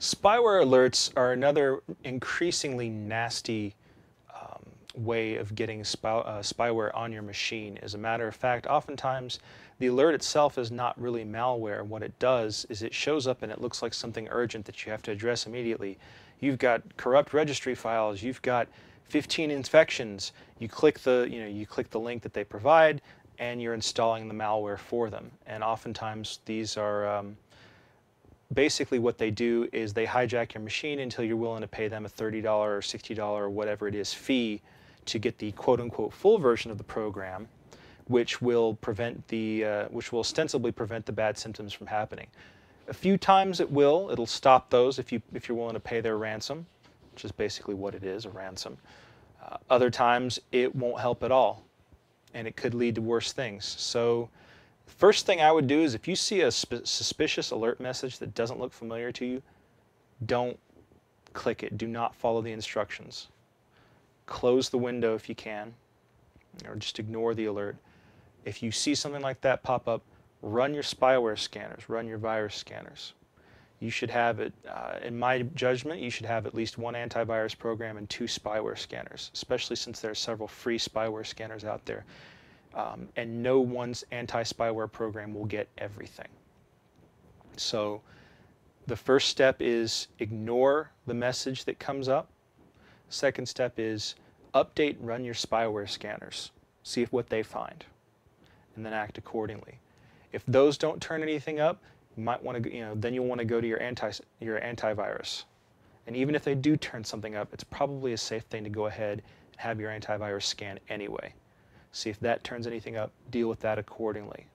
Spyware alerts are another increasingly nasty way of getting spyware on your machine. As a matter of fact, oftentimes the alert itself is not really malware. What it does is it shows up and it looks like something urgent that you have to address immediately. You've got corrupt registry files, you've got 15 infections. You click the, you click the link that they provide and you're installing the malware for them. And oftentimes these are basically what they do is they hijack your machine until you're willing to pay them a $30 or $60 or whatever it is fee to get the quote-unquote full version of the program, which will prevent the which will ostensibly prevent the bad symptoms from happening. A few times it will. It'll stop those if you're willing to pay their ransom, which is basically what it is, a ransom. Other times it won't help at all, and it could lead to worse things. So first thing I would do is if you see a suspicious alert message that doesn't look familiar to you, don't click it. Do not follow the instructions. Close the window if you can, or just ignore the alert. If you see something like that pop up, run your spyware scanners, run your virus scanners. You should have it, in my judgment, you should have at least one antivirus program and 2 spyware scanners, especially since there are several free spyware scanners out there. And no one's anti-spyware program will get everything. So the first step is ignore the message that comes up. Second step is update and run your spyware scanners. See what they find, and then act accordingly. If those don't turn anything up, you might want to, then you'll want to go to your antivirus. And even if they do turn something up, it's probably a safe thing to go ahead and have your antivirus scan anyway. See if that turns anything up, deal with that accordingly.